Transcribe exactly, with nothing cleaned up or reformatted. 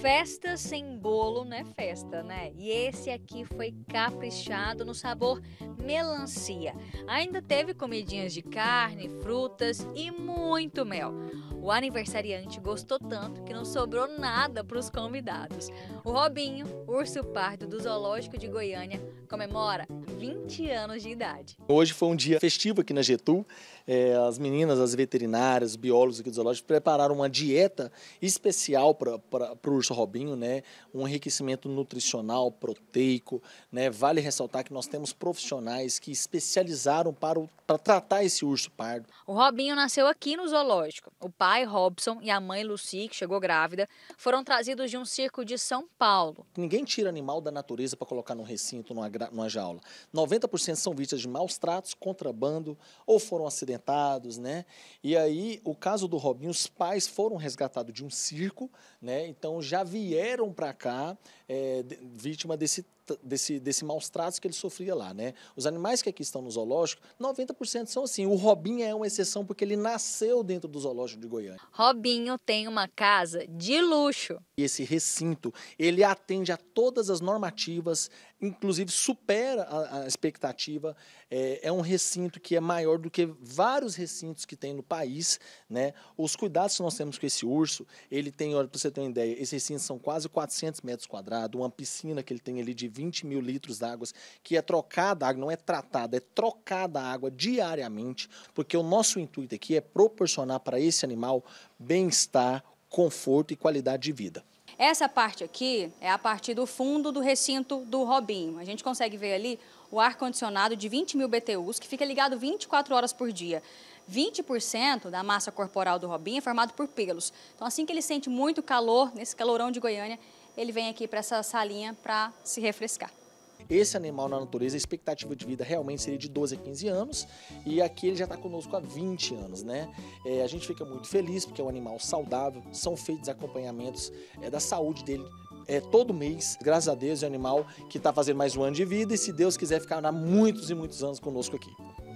festa sem bolo não é festa, né? E esse aqui foi caprichado no sabor melancia. Ainda teve comidinhas de carne, frutas e muito mel. O aniversariante gostou tanto que não sobrou nada para os convidados. O Robinho, urso pardo do Zoológico de Goiânia, comemora vinte anos de idade. Hoje foi um dia festivo aqui na Getú. É, as meninas, as veterinárias, os biólogos aqui do Zoológico prepararam uma dieta especial para o urso Robinho, né? Um enriquecimento nutricional, proteico, né? Vale ressaltar que nós temos profissionais que especializaram para, o, para tratar esse urso pardo. O Robinho nasceu aqui no Zoológico. O O pai, Robson, e a mãe, Lucy, que chegou grávida, foram trazidos de um circo de São Paulo. Ninguém tira animal da natureza para colocar num recinto, numa, numa jaula. noventa por cento são vítimas de maus tratos, contrabando ou foram acidentados, né? E aí, o caso do Robinho, os pais foram resgatados de um circo, né? Então, já vieram para cá é, vítima desse Desse, desse maus tratos que ele sofria lá, né? Os animais que aqui estão no zoológico, noventa por cento são assim. O Robinho é uma exceção porque ele nasceu dentro do Zoológico de Goiânia. Robinho tem uma casa de luxo. Esse recinto, ele atende a todas as normativas, inclusive supera a, a expectativa. É, é um recinto que é maior do que vários recintos que tem no país, né? Os cuidados que nós temos com esse urso, ele tem, olha, para você ter uma ideia, esse recinto são quase quatrocentos metros quadrados, uma piscina que ele tem ali de vinte mil litros d'água, que é trocada, a água não é tratada, é trocada a água diariamente, porque o nosso intuito aqui é proporcionar para esse animal bem-estar, conforto e qualidade de vida. Essa parte aqui é a parte do fundo do recinto do Robinho. A gente consegue ver ali o ar-condicionado de vinte mil B T Us, que fica ligado vinte e quatro horas por dia. vinte por cento da massa corporal do Robinho é formado por pelos. Então, assim que ele sente muito calor, nesse calorão de Goiânia, ele vem aqui para essa salinha para se refrescar. Esse animal na natureza, a expectativa de vida realmente seria de doze a quinze anos e aqui ele já está conosco há vinte anos, né? É, a gente fica muito feliz porque é um animal saudável, são feitos acompanhamentos é, da saúde dele é, todo mês. Graças a Deus é um animal que está fazendo mais um ano de vida e se Deus quiser ficar há muitos e muitos anos conosco aqui.